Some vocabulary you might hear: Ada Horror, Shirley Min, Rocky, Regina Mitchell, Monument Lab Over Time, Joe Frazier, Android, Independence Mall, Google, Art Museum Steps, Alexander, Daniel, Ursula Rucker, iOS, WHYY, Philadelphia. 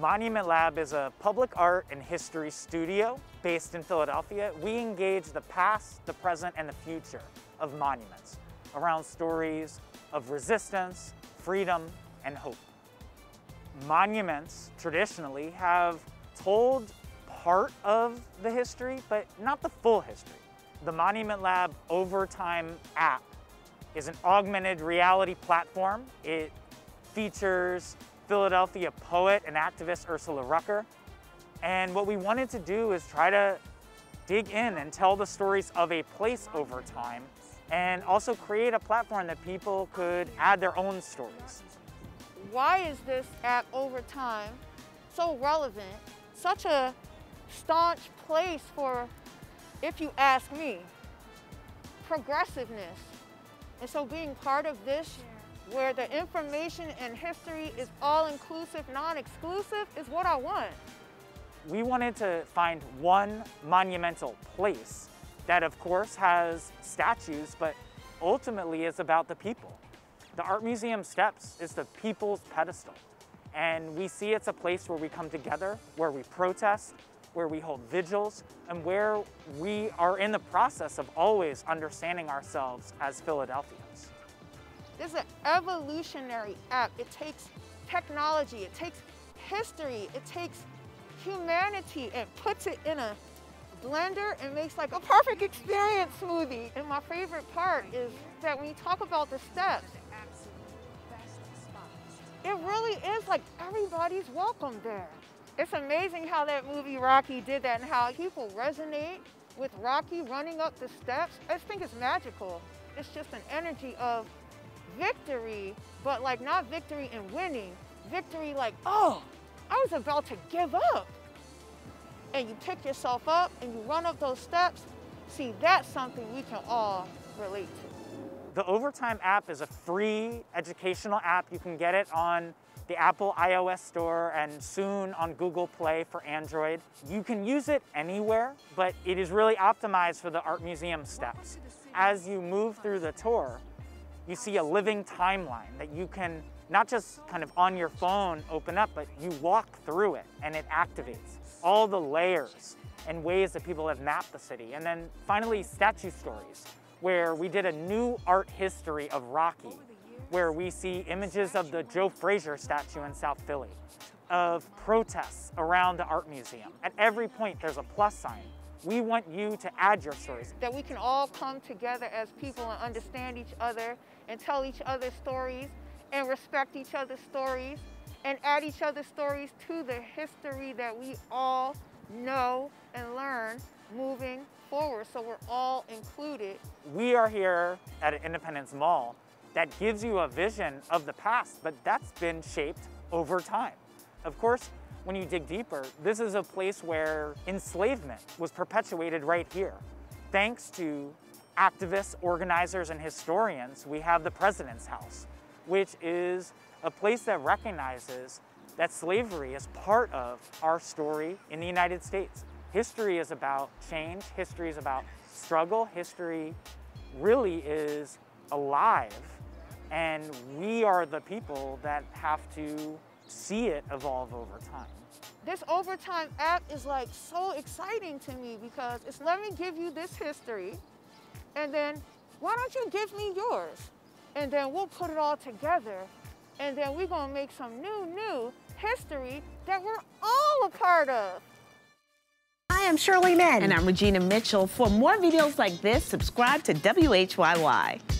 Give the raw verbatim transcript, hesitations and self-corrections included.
Monument Lab is a public art and history studio based in Philadelphia. We engage the past, the present, and the future of monuments around stories of resistance, freedom, and hope. Monuments traditionally have told part of the history, but not the full history. The Monument Lab Over Time app is an augmented reality platform. It features Philadelphia poet and activist Ursula Rucker. And what we wanted to do is try to dig in and tell the stories of a place over time, and also create a platform that people could add their own stories. Why is this app Over Time so relevant? Such a staunch place for, if you ask me, progressiveness. And so being part of this, where the information and history is all-inclusive, non-exclusive, is what I want. We wanted to find one monumental place that, of course, has statues, but ultimately is about the people. The Art Museum Steps is the people's pedestal, and we see it's a place where we come together, where we protest, where we hold vigils, and where we are in the process of always understanding ourselves as Philadelphians. This is an evolutionary app. It takes technology, it takes history, it takes humanity and puts it in a blender and makes like a perfect experience smoothie. And my favorite part is that when you talk about the steps, it really is like everybody's welcome there. It's amazing how that movie Rocky did that and how people resonate with Rocky running up the steps. I just think it's magical. It's just an energy of victory, but like not victory in winning, victory like, oh, I was about to give up. And you pick yourself up and you run up those steps. See, that's something we can all relate to. The Overtime app is a free educational app. You can get it on the Apple iOS store and soon on Google Play for Android. You can use it anywhere, but it is really optimized for the Art Museum Steps. As you move through the tour, you see a living timeline that you can not just kind of on your phone open up, but you walk through it and it activates all the layers and ways that people have mapped the city. And then finally, statue stories, where we did a new art history of Rocky, where we see images of the Joe Frazier statue in South Philly, of protests around the art museum. At every point, there's a plus sign. We want you to add your stories. That we can all come together as people and understand each other and tell each other's stories and respect each other's stories and add each other's stories to the history that we all know and learn moving forward, so we're all included. We are here at Independence Mall that gives you a vision of the past, but that's been shaped over time. Of course, when you dig deeper, this is a place where enslavement was perpetuated right here. Thanks to activists, organizers, and historians, we have the President's House, which is a place that recognizes that slavery is part of our story in the United States. History is about change, history is about struggle, history really is alive, and we are the people that have to see it evolve over time. This Overtime app is like so exciting to me because it's let me give you this history, and then why don't you give me yours? And then we'll put it all together, and then we're gonna make some new, new history that we're all a part of. I am Shirley Min. And I'm Regina Mitchell. For more videos like this, subscribe to W H Y Y.